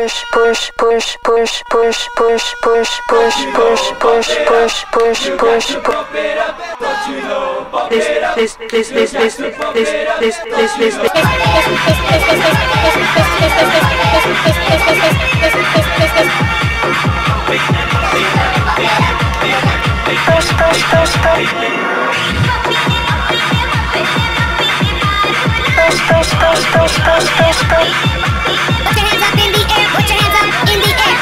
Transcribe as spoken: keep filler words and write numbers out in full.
push, push, push, push, push, push, push, push, push, push, push, push, push, push, push, push, push, push, push. Put your hands up in the air, put your hands up in the air.